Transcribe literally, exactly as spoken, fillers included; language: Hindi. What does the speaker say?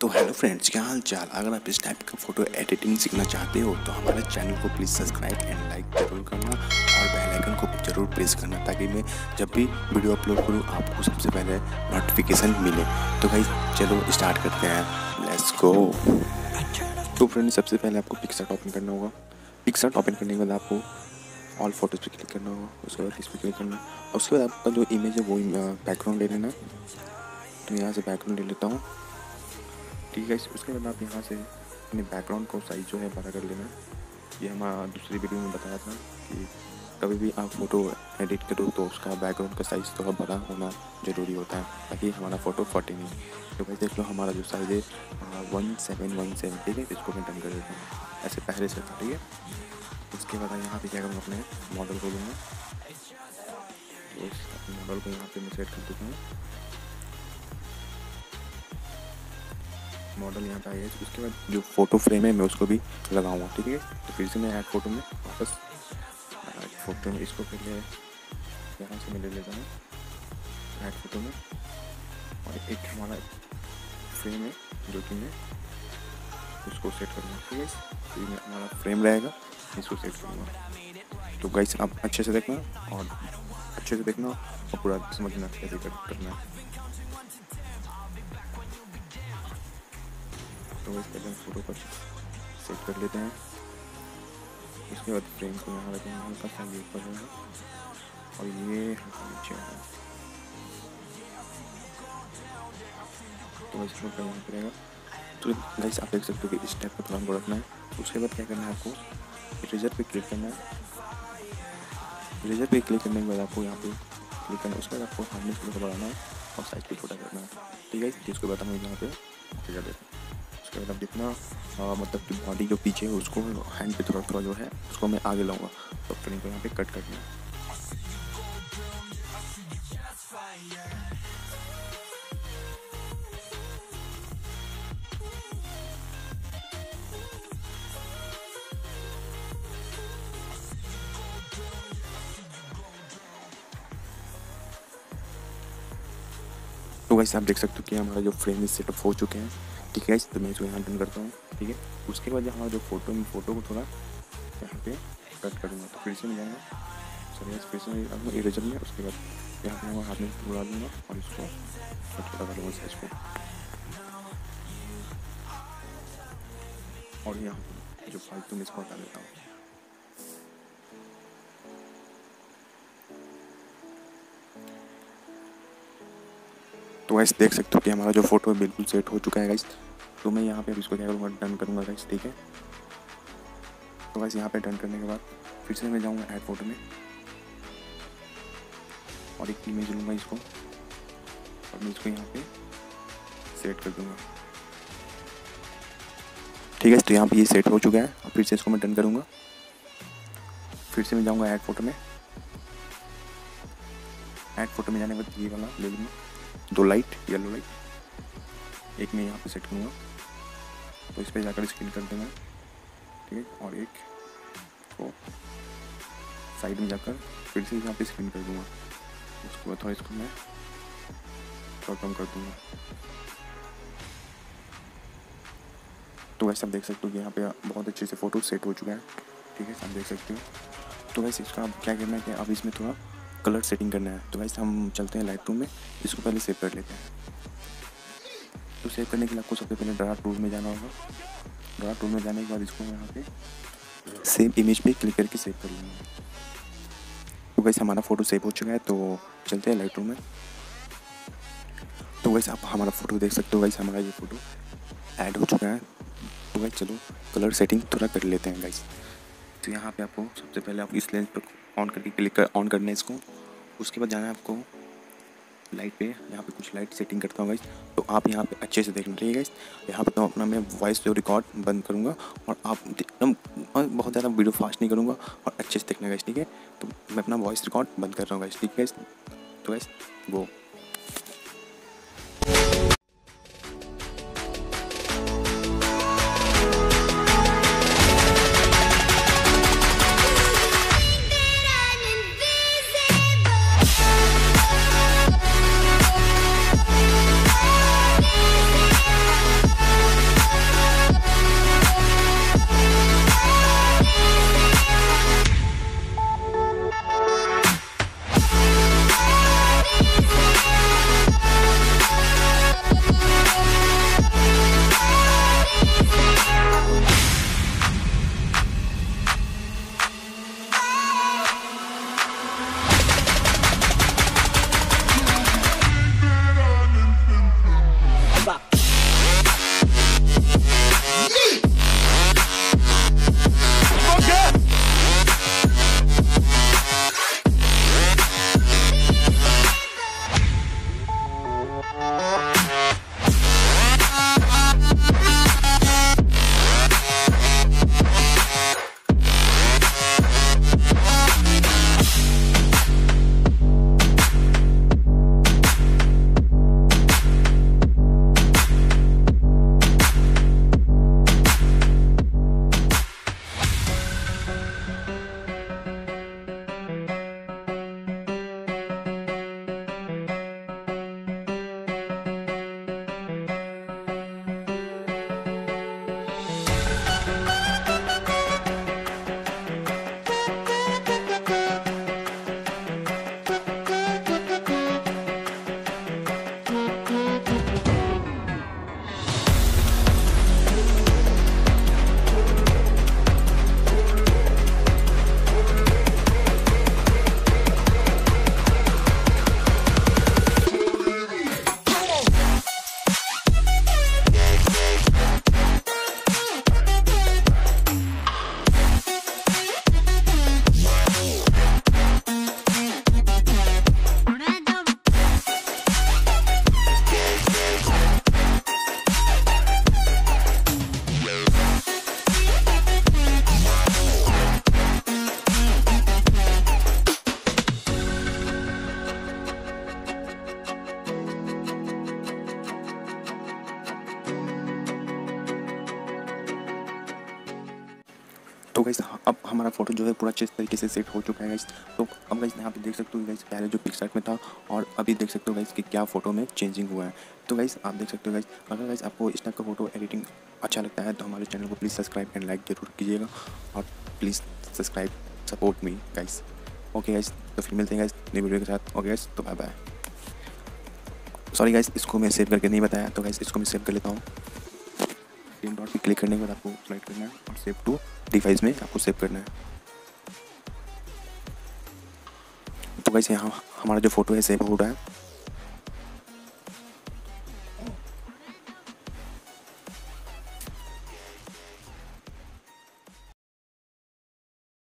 तो हेलो फ्रेंड्स, क्या हाल चाल। अगर आप इस टाइप का फोटो एडिटिंग सीखना चाहते हो तो हमारे चैनल को प्लीज़ सब्सक्राइब एंड लाइक जरूर करना और बेल आइकन को जरूर प्रेस करना, ताकि मैं जब भी वीडियो अपलोड करूँ आपको सबसे पहले नोटिफिकेशन मिले। तो गाइस चलो स्टार्ट करते हैं, लेट्स गो। तो फ्रेंड्स, सबसे पहले आपको पिक्सर्ट ओपन करना होगा। पिक्सर्ट ओपन करने के बाद आपको ऑल फोटोज़ पे क्लिक करना होगा, उसके बाद इस पर क्लिक करना है। उसके बाद आपका जो इमेज है वो बैकग्राउंड ले लेना। तो यहाँ से बैकग्राउंड ले लेता हूँ, ठीक है। उसके बाद आप यहाँ से अपने बैकग्राउंड को साइज जो है बड़ा कर लेना। ये हमारा दूसरी वीडियो में बताया था कि कभी भी आप फ़ोटो एडिट करो तो उसका बैकग्राउंड का साइज़ थोड़ा बड़ा होना ज़रूरी होता है, ताकि हमारा फ़ोटो फटे नहीं। तो भाई देख लो, हमारा जो साइज़ है वन सेवन वन सेवन, ठीक है। इसको मैं डन कर देता हूँ ऐसे पहले से, ठीक है। उसके बाद यहाँ पे क्या करूँगा, अपने मॉडल को लूँगा। उस मॉडल को यहाँ पे मैं सेट कर देता हूँ। मॉडल यहाँ पे आ गया। उसके बाद जो फ़ोटो फ्रेम है मैं उसको भी लगाऊंगा, ठीक है। तो फिर से मैं ऐड फ़ोटो में वापस फोटो में इसको पहले यहाँ से मैं ले लेता हूँ, ऐड फोटो में। और एक हमारा फ्रेम है जो कि मैं उसको सेट कर दूँगा, ठीक है। ये हमारा फ्रेम रहेगा, इसको सेट करूँगा। तो गाइस आप अच्छे से देखना और अच्छे से देखना और पूरा समझना कैसे करना है। तो इसके बाद फोटो को सेट कर लेते हैं। उसके बाद फ्रेम को यहाँ रखेंगे, हल्का सा ये ऊपर होगा और ये नीचे होगा। तो इसको करना पड़ेगा। तो गाइस आप देख सकते हो कि इस टाइप का थोड़ा रखना है। उसके बाद क्या करना है, आपको इरेजर पे क्लिक करना है। इरेजर पे क्लिक करने के बाद आपको यहाँ पे क्लिक करना है। उसके बाद आपको हार्डनेस को बढ़ाना है और साइज को छोटा करना है, ठीक है। इसके बाद हम यहाँ पे कर देते हैं। उसके बाद आप जितना मतलब कि बॉडी जो पीछे है उसको हैंड पे थोड़ा थोड़ा जो है उसको मैं आगे लाऊंगा। तो फ्रेम को यहाँ पे कट करना है। तो गाइस आप देख सकते हो कि हमारा जो फ्रेम इस सेटअप हो चुके हैं, ठीक है। तो मैं इसको यहाँ डन करता हूँ, ठीक है। उसके बाद हमारा जो फोटो में फ़ोटो को थोड़ा यहाँ पे कट करूँगा। तो फिर से मैं जाऊँगा, सर फिर से मैं इरेजर में, उसके बाद यहाँ पे मैं हाथ में बुला दूँगा और इसको छोटा कर लूँगा साइज को। और यहाँ जो फालतू में इसको हटा देता हूँ। तो गाइस देख सकते हो कि हमारा जो फोटो है बिल्कुल सेट हो चुका है गाइस। तो मैं यहाँ पे इसको क्या करूँगा, डन करूँगा गाइस, ठीक है। तो गाइस यहाँ पे डन करने के बाद फिर से मैं जाऊँगा ऐड फोटो में और एक इमेज लूँगा इसको और मैं इसको यहाँ पे सेट कर दूँगा, ठीक है। तो यहाँ पे ये यह सेट हो चुका है। और फिर से इसको मैं डन करूँगा। फिर से मैं जाऊँगा ऐड फोटो में। ऐड फोटो में जाने के बाद ये वाला ले लूँगा, दो लाइट, येलो लाइट, एक मैं यहाँ पे सेट करूँगा। तो इस पर जाकर स्क्रीन कर देना, ठीक है। और एक को साइड में जाकर फिर से यहाँ पे स्क्रीन कर दूँगा। उसके बाद थोड़ा इसको मैं थोड़ा कम कर दूँगा। तो वैसे आप देख सकते हो कि यहाँ पे बहुत अच्छे से फ़ोटो सेट हो चुका है, ठीक है। आप देख सकते हो। तो वैसे इसका आप क्या करना है कि अब इसमें थोड़ा कलर सेटिंग करना है। तो वैसे हम चलते हैं लाइट रूम में, इसको पहले सेव कर लेते हैं। तो सेव करने के लिए आपको सबसे पहले ड्राफ्ट रूम में जाना होगा। ड्राफ्ट रूम में जाने के बाद इसको यहाँ पे सेव इमेज पे क्लिक करके सेव कर लेंगे। तो वैसे हमारा फ़ोटो सेव हो चुका है। तो चलते हैं लाइट रूम में। तो वैसे आप हमारा फ़ोटो देख सकते हो। वैसे हमारा ये फ़ोटो ऐड हो चुका है। तो वैसे चलो कलर सेटिंग थोड़ा कर लेते हैं गाइस। तो यहाँ पे आपको सबसे पहले आप इस लेंस पर ऑन करके क्लिक कर ऑन करना है इसको। उसके बाद जाना है आपको लाइट पे। यहाँ पे कुछ लाइट सेटिंग करता हूँ गाइस, तो आप यहाँ पे अच्छे से देखना, ठीक है गाइस। यहाँ पे तो अपना मैं वॉइस जो रिकॉर्ड बंद करूँगा और आप एकदम बहुत ज़्यादा वीडियो फास्ट नहीं करूँगा और अच्छे से देखना गाइस, ठीक है। तो मैं अपना वॉइस रिकॉर्ड बंद कर रहा हूँ गाइस, ठीक है। तो गाइस वो गाइस अब हमारा फोटो जो है पूरा अच्छे तरीके से सेट हो चुका है गाइस। तो अब गाइस यहाँ पे देख सकते हो गाइस पहले जो पिक्सआर्ट में था और अभी देख सकते हो गाइस कि क्या फ़ोटो में चेंजिंग हुआ है। तो गाइस आप देख सकते हो गाइस, अगर गाइस आपको इस टाइप का फोटो एडिटिंग अच्छा लगता है तो हमारे चैनल को प्लीज़ सब्सक्राइब एंड लाइक जरूर कीजिएगा और please subscribe support me guys. Okay guys, तो फिर मिलते हैं गाइस नई वीडियो के साथ। ओके गाइस, तो बाय बाय। सॉरी गाइस, इसको मैं सेव करके नहीं बताया, तो गाइस इसको मैं सेव कर लेता हूँ। तीन डॉट पे क्लिक करने के बाद आपको स्लाइड करना है और सेव टू डिवाइस में आपको सेव करना है। तो गाइस यहाँ हमारा जो फोटो है सेव हो रहा है।